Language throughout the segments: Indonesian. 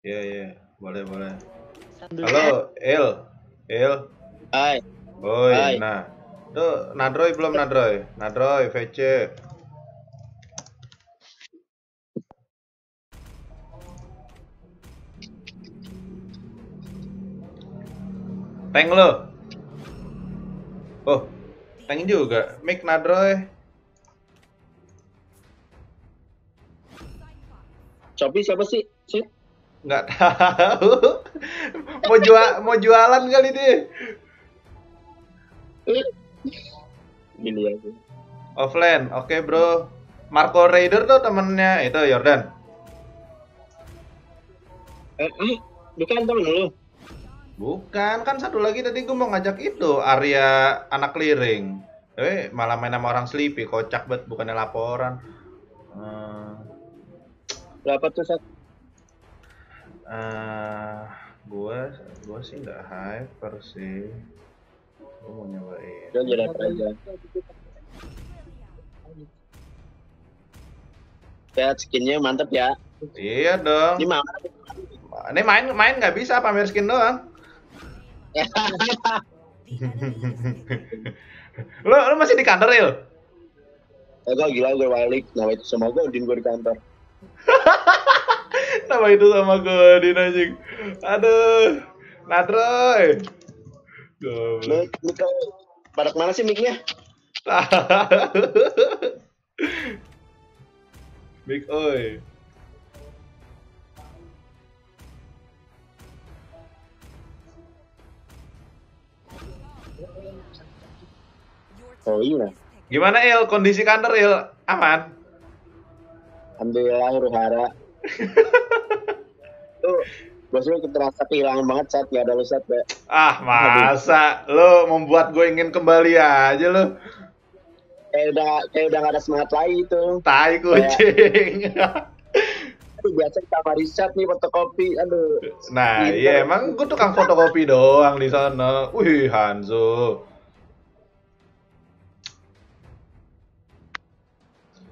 Ya, ya, boleh, boleh. Halo, El. Hai. Oi, nah. Tuh, Nadroy belum Nadroy? Nadroy, VC. Tank lo. Oh, tank juga. Mic Nadroy. Copi siapa sih? Sip. Nggak tahu. mau jualan kali deh. Gini ya. Offline. Oke, bro. Marco Raider tuh temennya itu Jordan. Bukan temen lu. Bukan, kan satu lagi tadi gue mau ngajak itu Arya anak clearing. Malah main sama orang sleepy, kocak banget bukannya laporan. Berapa tuh saat? Gue sih nggak hyper sih. Gue mau nyobain. Udah jadi apa aja. Lihat skinnya mantep ya. Iya dong. Ini main nggak bisa, pamer skin doang. Lo masih di kantor Il? Gue gila, gue balik. Nama itu sama gue Udin, gue di kantor. Nama itu sama gue Udin anjing. Aduh, Nadroy. Lu tau pada kemana sih mic-nya? Mic oi. Oh iya. Gimana Il, kondisi kantor Il? Aman? Alhamdulillah, huru-hara. Tuh, bosnya terasa kehilangan banget saat gak ada lu saat deh. Ah, masa? Lo membuat gue ingin kembali aja lo. Kayak udah gak ada semangat lagi itu. Tai kucing. Aduh, biasa kita riset nih fotokopi, aduh. Nah, gitu. Iya emang gue tukang fotokopi doang di sana. Wih, Hanzo.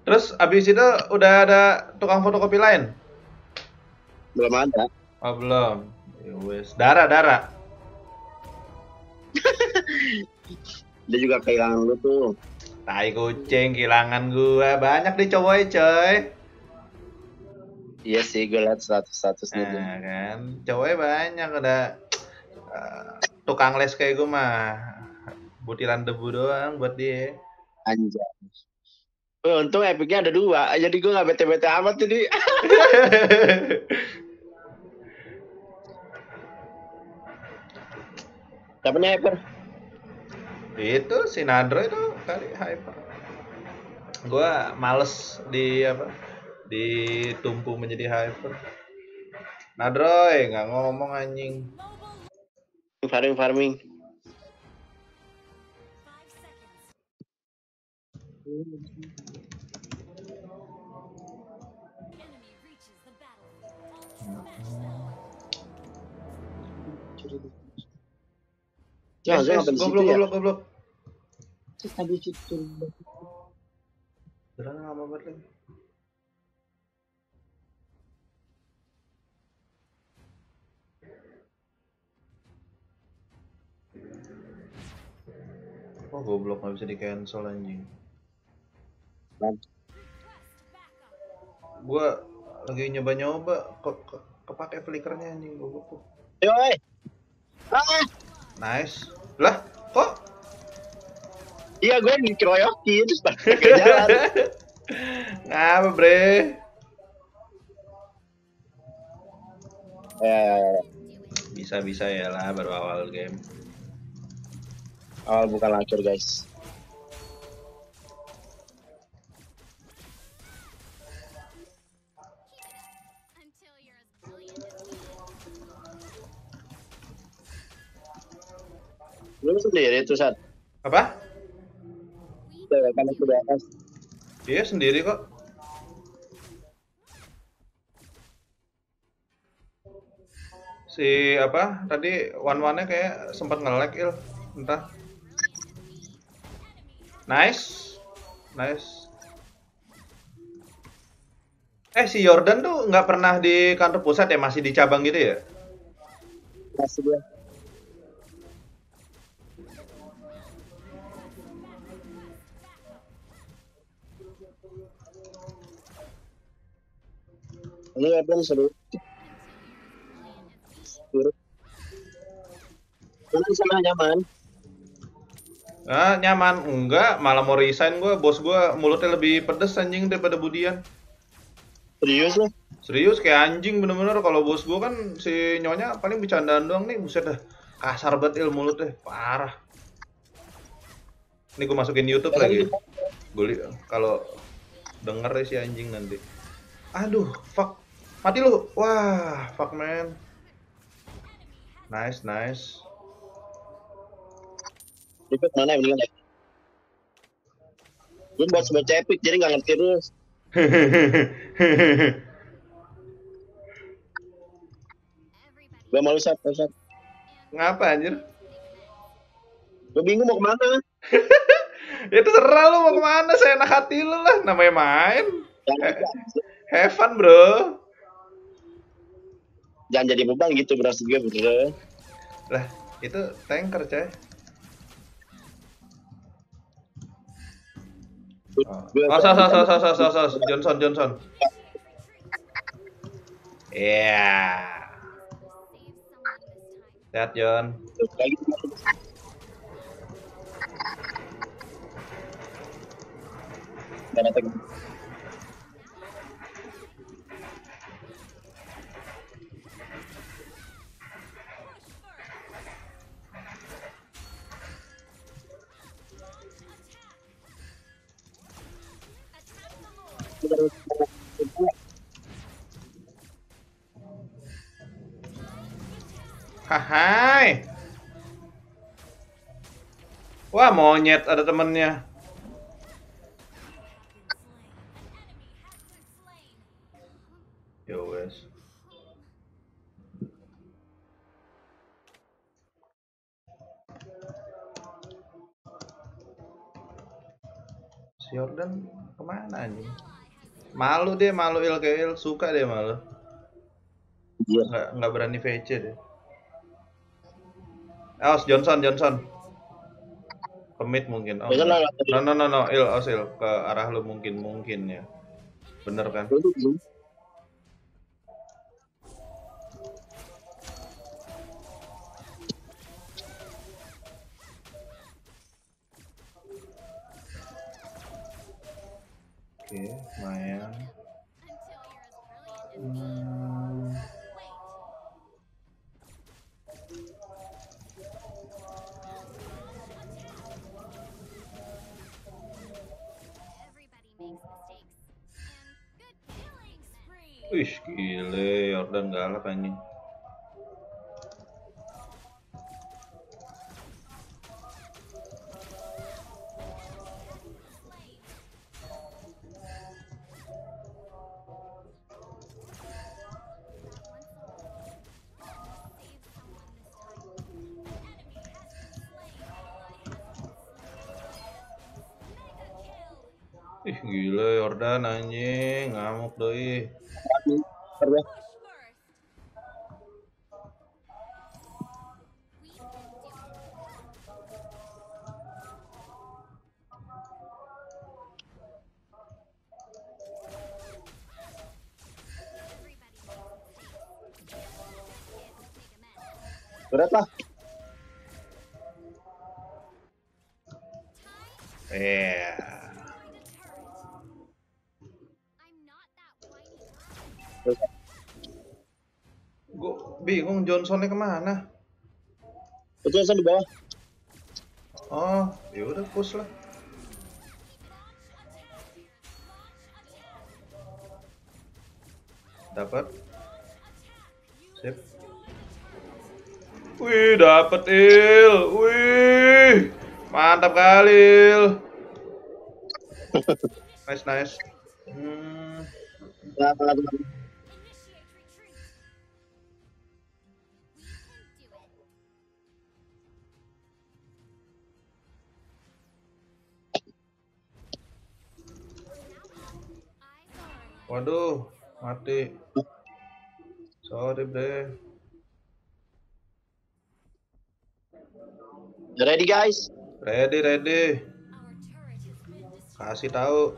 Terus abis itu udah ada tukang fotokopi lain? Belum ada. Oh belum. Yowes. Dara. Dia juga kehilangan lu tuh. Tai kucing, kehilangan gua. Banyak deh cowoknya coy. Iya sih, gue liat status-statusnya tuh. Nah, kan, cowoknya banyak udah. Tukang les kayak gue mah butiran debu doang buat dia. Anjay. Untung epicnya ada 2, jadi gue gak bete-bete amat tadi. Kapan hyper? Itu si Nadro itu kali hyper. Gue males ditumpu menjadi hyper. Nadro nggak ngomong anjing. Farming. Goblok. Oh, goblok nggak bisa di cancel anjing. Gue lagi nyoba kepake flickernya anjing goblok. Yoi. Nice. Lah, kok? Iya, gue dikeroyokin terus pakai jalan. Nah, bre. Bisa-bisa ya lah baru awal game. Awal bukan lancur, guys. Lu sendiri tuh Sat? Apa? Iya sendiri kok. Si apa? Tadi Wanwannya kayak sempat nge-lag Il, entah. Nice. Nice. Si Jordan tuh nggak pernah di kantor pusat ya, masih di cabang gitu ya? Masih gue. Ini Jordan seru. Jordan sama nyaman. Nyaman enggak, malah mau resign gue, bos gue mulutnya lebih pedes anjing daripada Budian. Serius loh? Serius kayak anjing bener-bener. Kalau bos gua kan si nyonya paling bercandaan doang nih, buset dah. Kasar banget mulut deh, parah. Nih gua masukin YouTube lagi. Gua kalau denger deh si anjing nanti. Aduh, fuck. Mati lu. Wah, fuck man. Nice, nice. Ikut mana yang mendingan? Gua baca epic jadi nggak ngerti terus. Hehehe. Gak malu sat, sat. Ngapa anjir? Gue bingung mau kemana. Ya terserah lu mau kemana, seenak hati lu lah, namanya main. Have fun bro. Jangan jadi beban gitu bro, gue bener. Lah itu tanker coy. Johnson. Iya. Lihat John. Hai. Wah, monyet ada temennya. Yo wes. Si Jordan kemana nih? Malu deh, malu il suka deh malu. Iya. Nggak berani VC deh. Aos Johnson. Commit mungkin. Oh. No. Il ke arah lu mungkin ya. Bener kan? Oke, lumayan. Wih, gile Jordan galak anjing. Ih, gile Jordan anjing, ngamuk doi. Berat lah. Gue bingung Johnsonnya kemana? Johnson di bawah. Oh, ya udah push lah. Dapat. Sip. Wih, dapat il. Wih, mantap kali il. Nice. Waduh, mati. Sorry, bre. Ready, guys? Ready, ready. Kasih tahu.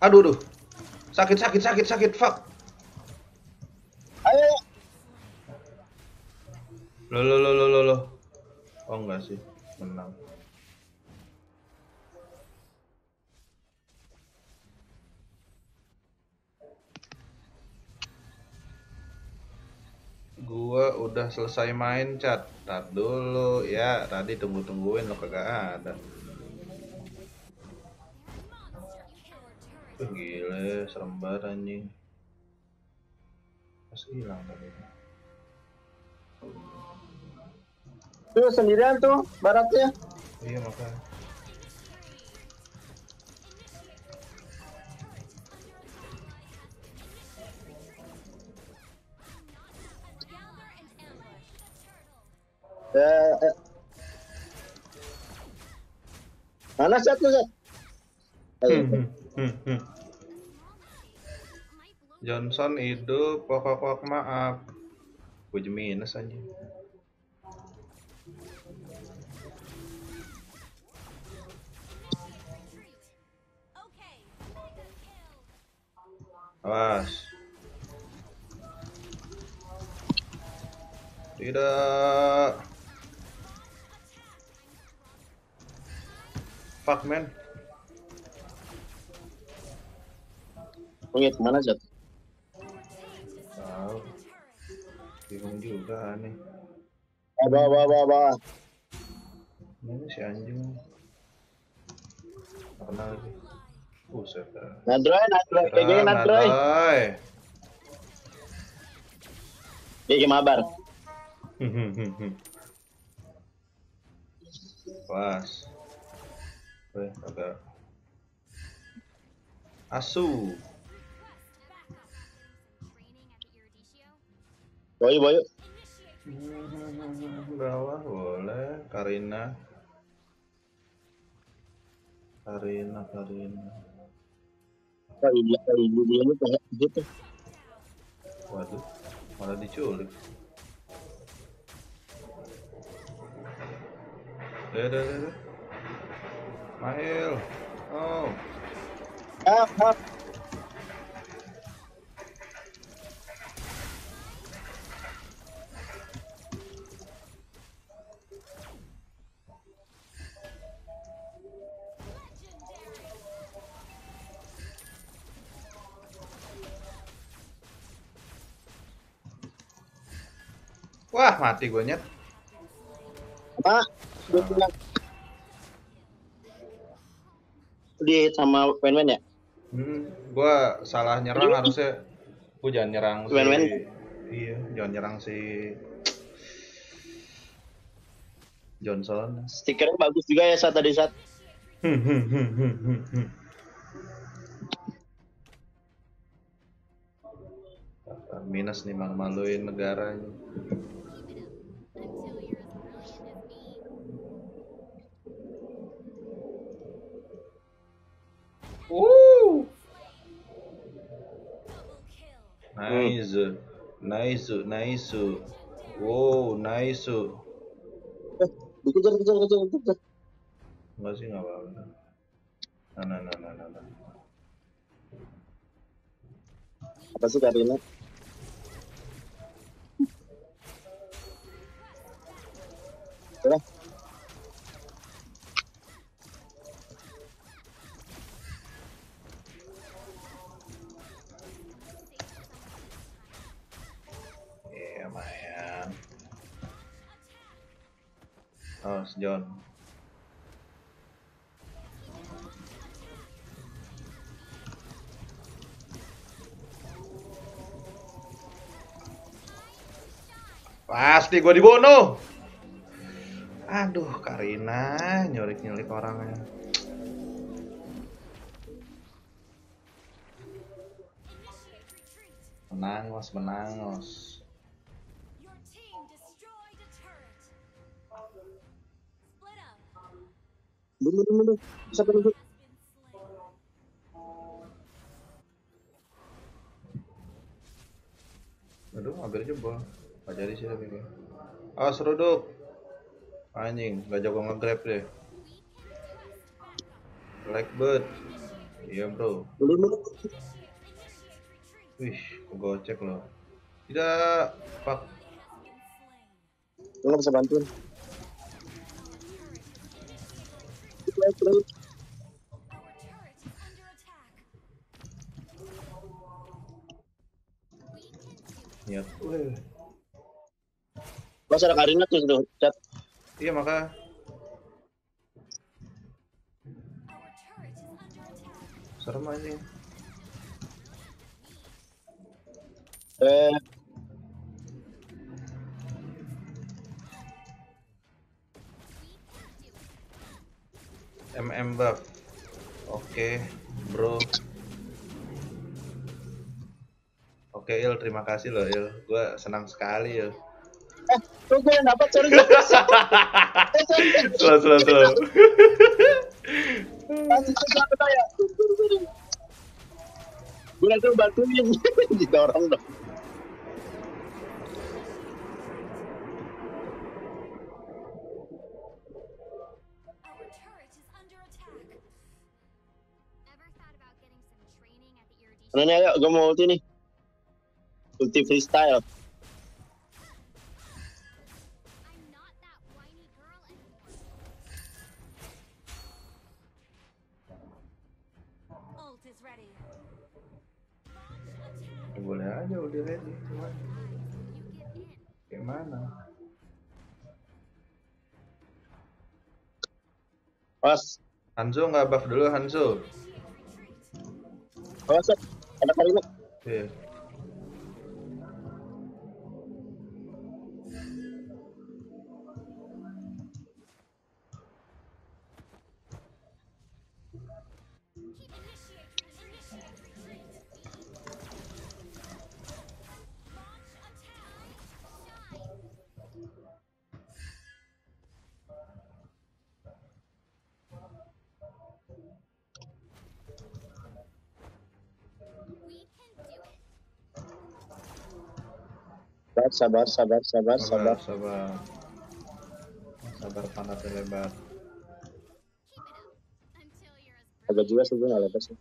Aduh, duh. Sakit, sakit, sakit, sakit, fuck. Ayo. Lo. Oh, enggak sih. Menang. Gua udah selesai main, chat. Tar dulu ya, tadi tunggu-tungguin lo kagak ada. Gila, serem banget anjing. Pas hilang tadi. Tuh sendirian tuh baratnya. Iya makanya. Mana satu set? Johnson hidup, pokok-pokok maaf. Gue minus aja. Awas. Tidak. Fuck man. Punya kemana Zat? Tahu. Bingung juga aneh. Bawa. Mana si anjing? Kenal lagi. Nadroy, pegangin Nadroy. Dia gimana bar? Pas. Weh, agak. Asu. Boy. Bawah boleh, Karina. Dia waduh, malah diculik. Deh. Mahil. Oh. Hap. Wah, mati gue nyet. Apa? Gue bilang. Di sama Wanwan ya? Gue salah nyerang harusnya. Gue jangan nyerang si Wanwan. Iya, jangan nyerang si Johnson. Stikernya bagus juga ya saat tadi saat. Minus nih malu-maluin negaranya. Nice. Wow, nice. Dikejar. Enggak sih, enggak apa-apa. Nah. Apa sih Karina? Udah. Oh, John. Pasti gua dibunuh. Aduh, Karina nyulik orangnya. Menang, Mas. Belum. Siapa dulu? Aduh, hampir jebol. Gak jadi sih tapi ini. Awas Ruduk. Anjing, gak jago nge-grab deh. Blackbird. Iya bro. Belum. Wih, gocek loh. Tidak, pak. Lo bisa bantuin. Ya, masih ada Karina tuh itu, chat. Iya maka. Serem aja. Buff. Oke, bro. Oke, Il, terima kasih loh, Il. Gua senang sekali, Il. Tuh gue yang dapat, sorry. Slow. Gue nanti bantuin didorong dong. Nah, nih, ayo, gue mau ulti nih. Ulti freestyle. Boleh aja, udah ready. Cuma gimana? Pas. Hanzo nggak buff dulu, Hanzo. Pas. Ada Karina. Yeah. Sabar panasnya lebar. Agak juga sebenarnya lebar sih.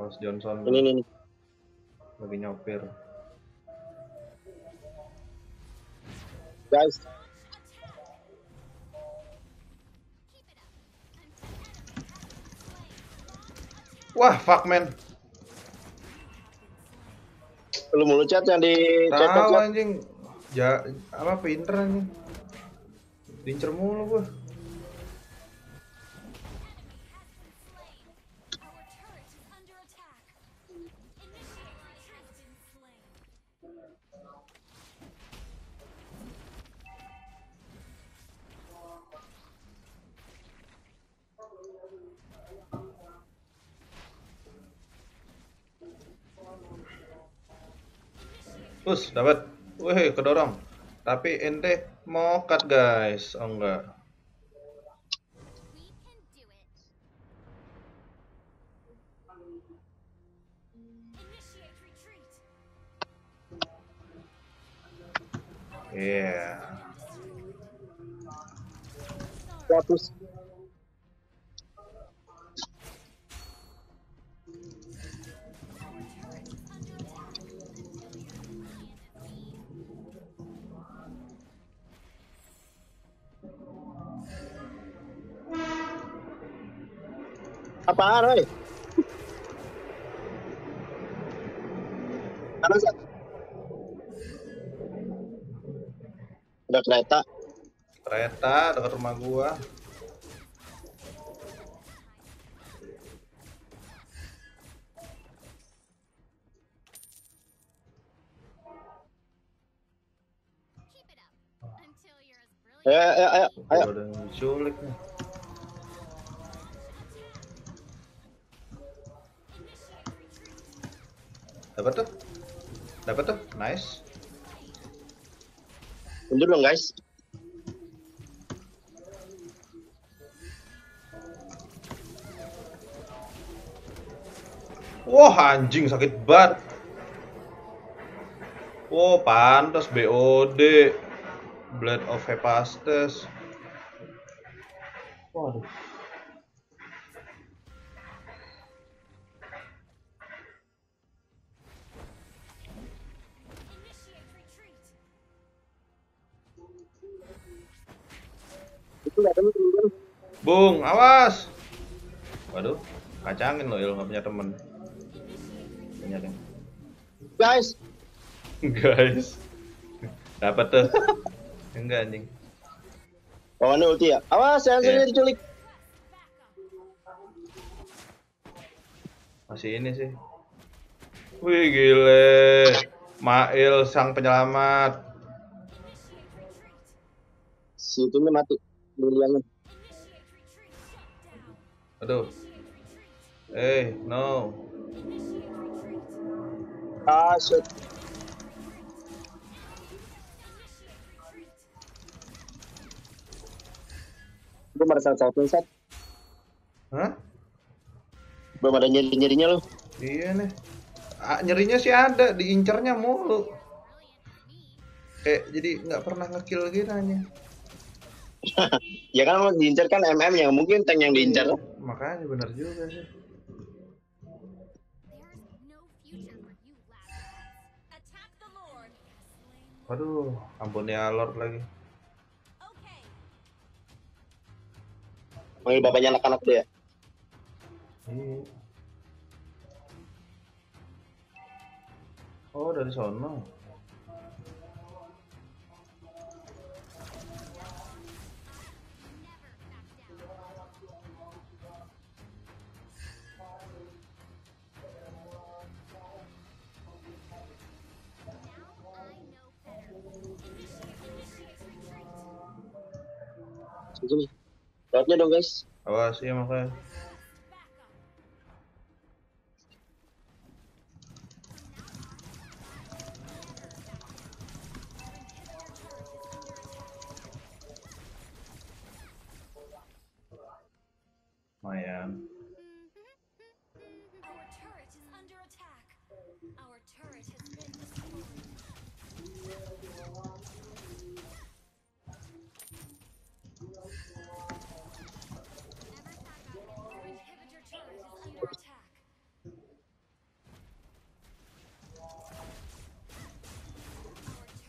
Pas Johnson ini lagi nyopir. Guys. Wah, fuck man. Lu mulu chat yang di chat anjing. Ya, apa pinter anjing. Dincer mulu gua. Terus dapat, wih kedorong. Tapi ente mau cut guys, oh enggak? Yeah. 100. Apaan, woi? Karena ada kereta. Kereta dekat rumah gua. Ayo. Udah diculik nih. Dapat tuh, nice. Mundur dong guys. Wah anjing sakit banget. Wow pantas BOD, Blade of Hephaestus. Waduh. Bung, awas. Waduh, kacangin lo, Il, nggak punya temen. Banyak yang. Guys. Dapat tuh. Enggak anjing. Lawannya ulti ya. Awas, Hanzo-nya diculik. Masih ini sih. Wih, gile. Mail sang penyelamat. Si itunya mati. Miliannya. Aduh. Eh, hey, no. Ah, shit. Belum ada salah-salah set. Hah? Belum ada nyeri-nyerinya lo. Iya nih. Nyerinya sih ada, diincernya mulu. Kayak jadi nggak pernah ngekill kiranya. Ya kan kalau diincer kan yang mungkin tank yang diincer. Makanya benar juga sih. Waduh, ampun ya Lord lagi. Panggil bapaknya anak-anak deh ya? Oh, dari sono. Sini. Lihatnya dong guys. Awas ya makanya. Lumayan.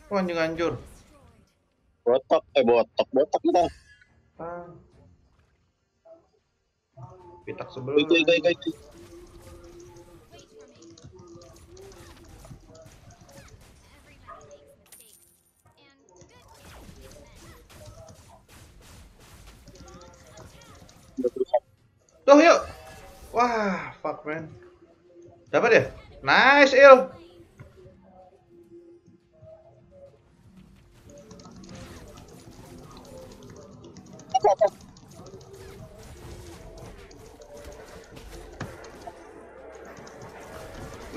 Wah, anjing hancur. Botak kita. Ah. Pitak sebelum. Gigi. Tuh, yuk. Wah, fuck man. Dapat ya? Nice, Il.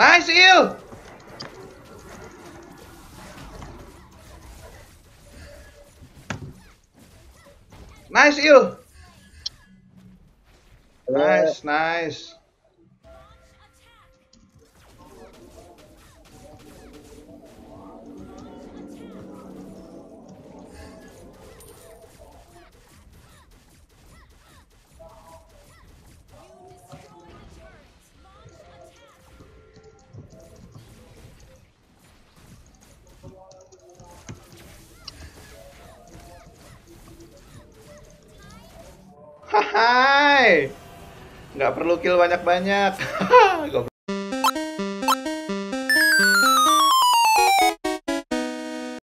Nice, Il. Nice, Il. Nice. Hai. Nggak perlu kill banyak-banyak.